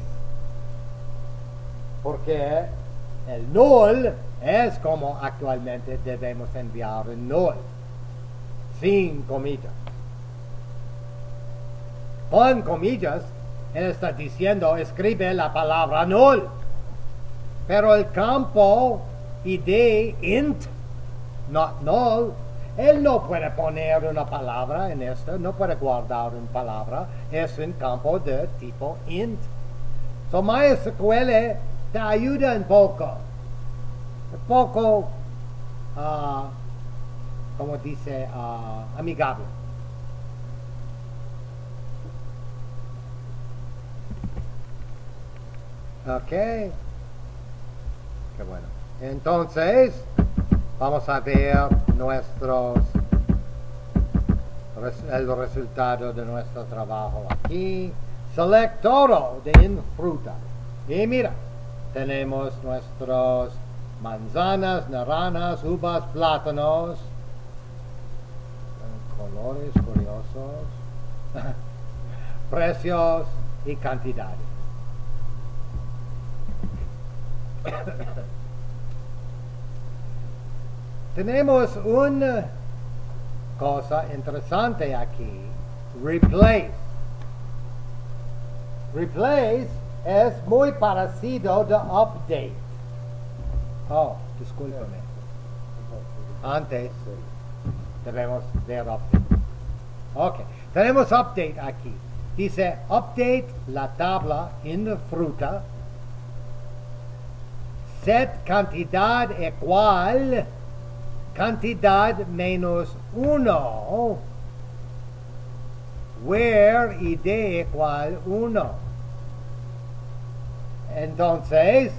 Porque el null es como actualmente debemos enviar el null. Sin comillas. Con comillas, él está diciendo, escribe la palabra null. Pero el campo ID int, not null, él no puede poner una palabra en esto, no puede guardar una palabra, es un campo de tipo int. So MySQL te ayuda un poco, como dice, amigable. Ok, qué bueno. Entonces, vamos a ver el resultado de nuestro trabajo aquí. Select todo de Infruta. Y mira, tenemos nuestros manzanas, naranjas, uvas, plátanos. Colores curiosos. Precios y cantidades. Tenemos una cosa interesante aquí. Replace. Replace es muy parecido de update. Oh, discúlpeme. Antes debemos ver update. Ok, tenemos update aquí. Dice update la tabla en fruta set cantidad equal cantidad menos uno, where id equal uno. Entonces,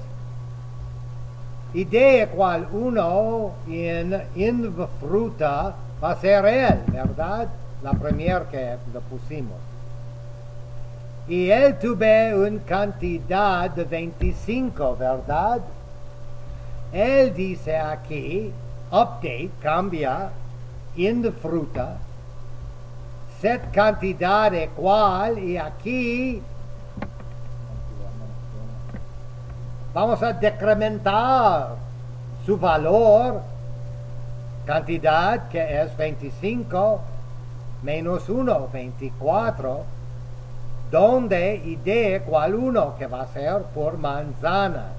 id equal uno en infruta va a ser él, ¿verdad? La primera que lo pusimos. Y él tuve una cantidad de 25, ¿verdad? Él dice aquí, update, cambia, infruta, set cantidad igual, y aquí vamos a decrementar su valor, cantidad que es 25, menos 1, 24, donde id igual 1, que va a ser por manzanas.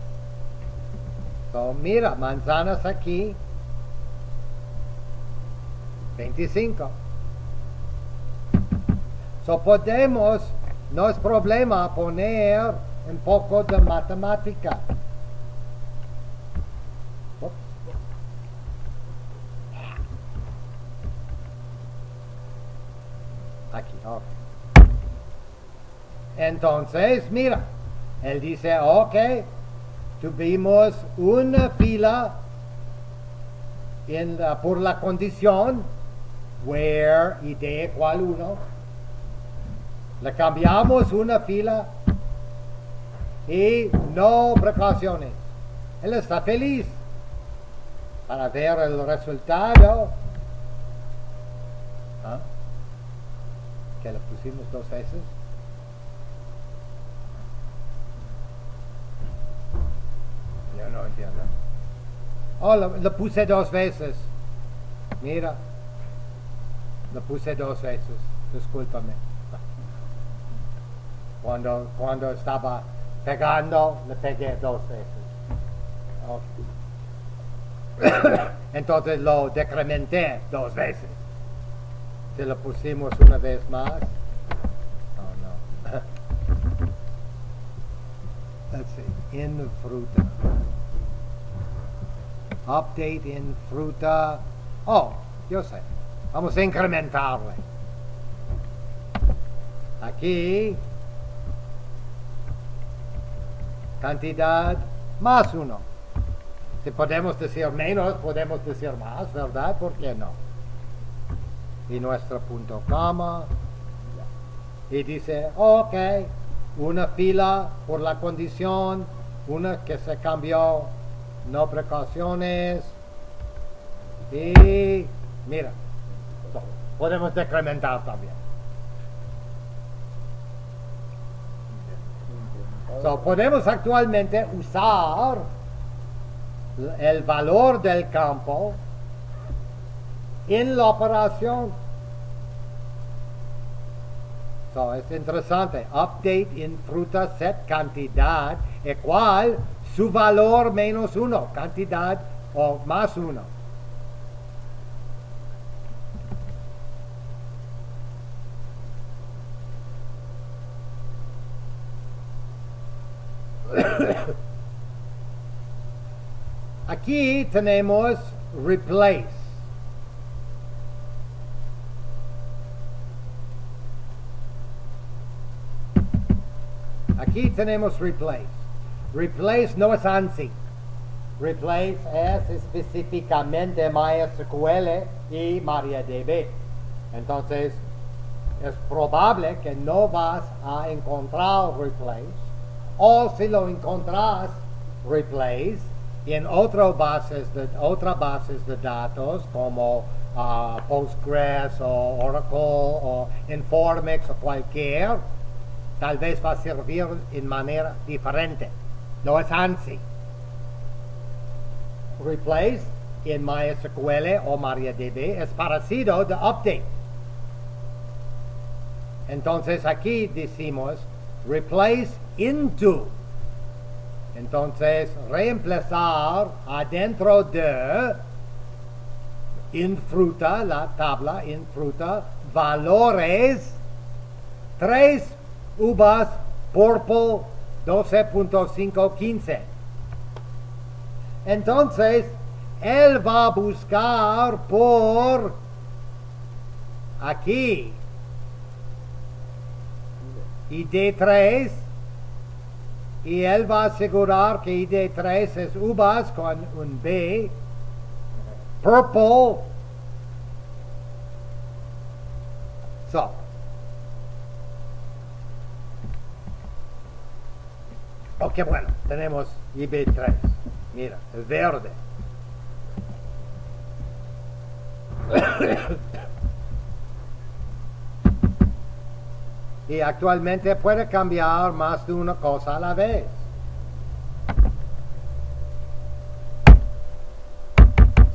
So, mira, manzanas aquí, 25. So, podemos, no es problema poner un poco de matemática. Oops. Aquí, ok. Entonces, mira, él dice, ok, tuvimos una fila en la, por la condición where id igual 1. Le cambiamos una fila y no precauciones. Él está feliz. Para ver el resultado. ¿Ah? Que le pusimos 2 veces. Yo no entiendo. Oh, le puse 2 veces. Mira. Le puse 2 veces. Discúlpame. Cuando estaba pegando, le pegué 2 veces. Okay. Entonces lo decrementé 2 veces. Se lo pusimos una vez más. Oh, no. Let's see. Infruta. Update infruta. Oh, yo sé. Vamos a incrementarle. Aquí. Cantidad más 1. Si podemos decir menos, podemos decir más, ¿verdad? ¿Por qué no? Y nuestro punto coma. Y dice, ok, una fila por la condición, una que se cambió, no precauciones. Y mira, podemos decrementar también. So, podemos actualmente usar el valor del campo en la operación. So, es interesante. Update infruta set cantidad igual su valor menos 1. Cantidad o más 1. Aquí tenemos replace. Aquí tenemos replace. Replace no es ANSI. Replace es específicamente MySQL y MariaDB. Entonces, es probable que no vas a encontrar replace. O si lo encontrás, replace en otras bases de datos como Postgres o Oracle o Informix o cualquier, tal vez va a servir en manera diferente. No es ANSI. Replace en MySQL o MariaDB es parecido de update. Entonces aquí decimos replace into. Entonces, reemplazar adentro de infruta, la tabla infruta, valores, 3 uvas purple 12.515. Entonces, él va a buscar por aquí. ID3. Y él va a asegurar que ID3 es uvas con un B. Purple. So. Ok, bueno, tenemos ID3. Mira, es verde. Y actualmente puede cambiar más de una cosa a la vez.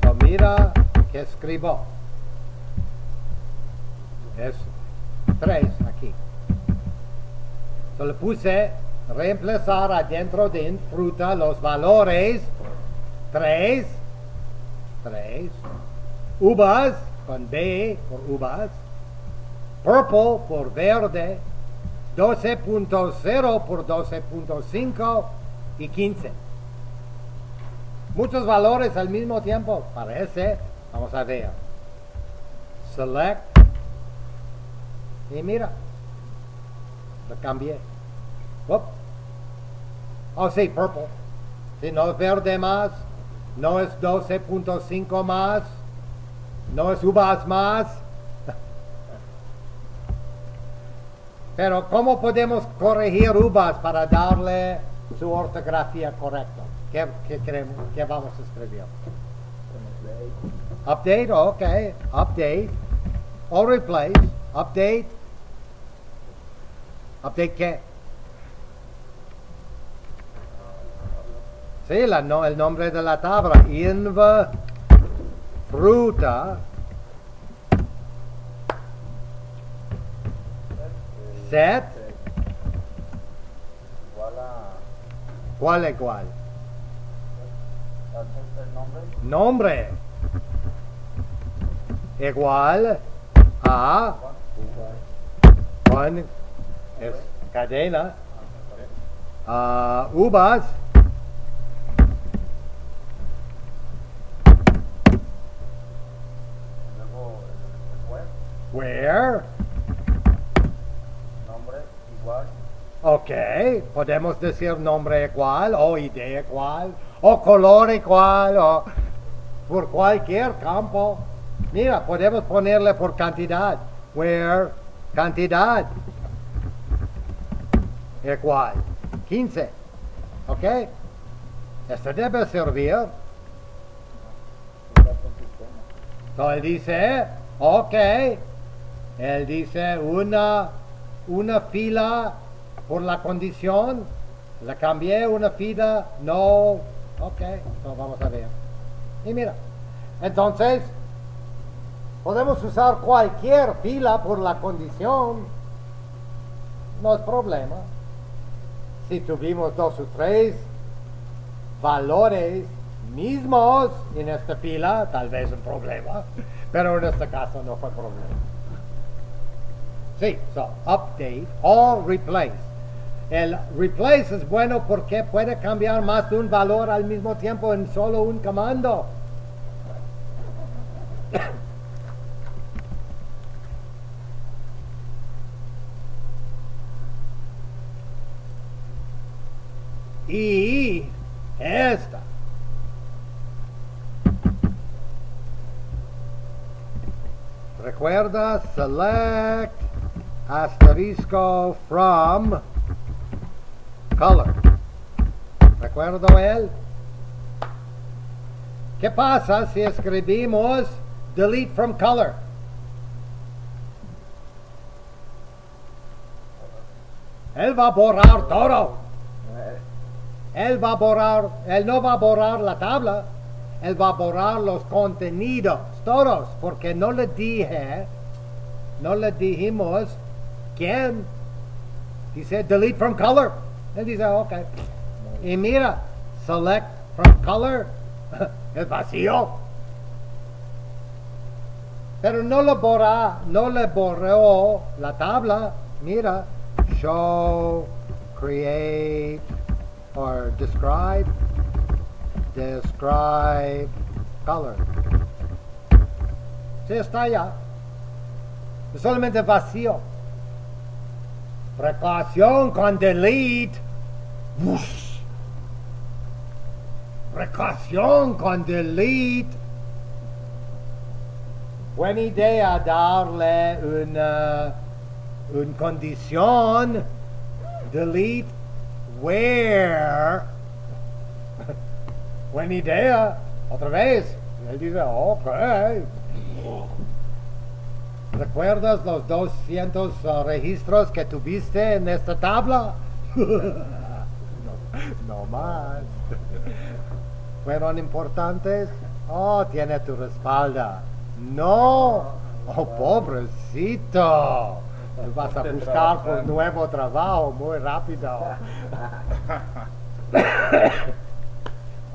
So, mira que escribo. Es 3 aquí. So, le puse reemplazar adentro de Infruta los valores 3, uvas con B por uvas, purple por verde, 12.0 por 12.5 y 15. Muchos valores al mismo tiempo, parece. Vamos a ver. Select. Y mira. Lo cambié. Ups. Oh, sí, purple. Si no es verde más, no es 12.5 más, no es uvas más. Pero, ¿cómo podemos corregir uvas para darle su ortografía correcta? ¿Qué queremos? ¿Qué vamos a escribir? Update, ok. Update. O replace. Update. ¿Update qué? Sí, el nombre de la tabla. Inv. Fruta. Set igual a igual el nombre igual a one es cadena uvas luego where. Ok, podemos decir nombre igual, o idea igual, o color igual, o por cualquier campo. Mira, podemos ponerle por cantidad. Where cantidad igual 15. Ok, esto debe servir. Entonces él dice, ok, él dice una fila. Por la condición, la cambié una fila, no, ok, so vamos a ver. Y mira, entonces, podemos usar cualquier fila por la condición, no es problema. Si tuvimos 2 o 3 valores mismos en esta fila, tal vez un problema, pero en este caso no fue problema. Sí, so, update o replace. El replace es bueno porque puede cambiar más de un valor al mismo tiempo en solo un comando. Y esta. Recuerda, select asterisco from color. ¿Recuerdo él? ¿Qué pasa si escribimos delete from color? Él va a borrar todo. Él va a borrar, él no va a borrar la tabla. Él va a borrar los contenidos, todos, porque no le dijimos quién. Dice delete from color. Él dice, ok. Y mira, select from color. Es vacío. Pero no le borró la tabla. Mira, show, create, or describe describe color. Sí, está allá. Es solamente vacío. Precaución con delete. Whoosh. Precaución con delete. Buena idea darle una condición. Delete where. Buena idea. Otra vez. Él dice, ok. ¿Recuerdas los 200 registros que tuviste en esta tabla? No más. ¿Fueron importantes? Oh, tiene tu respalda. No. Oh, pobrecito. Te vas a buscar por nuevo trabajo muy rápido.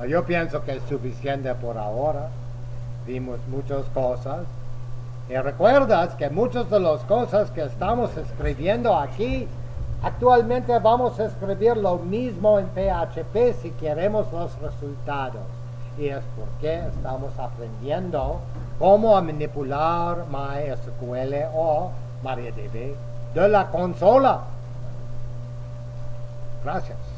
Yo pienso que es suficiente por ahora. Vimos muchas cosas. Y recuerdas que muchas de las cosas que estamos escribiendo aquí, actualmente vamos a escribir lo mismo en PHP si queremos los resultados. Y es porque estamos aprendiendo cómo manipular MySQL o MariaDB de la consola. Gracias.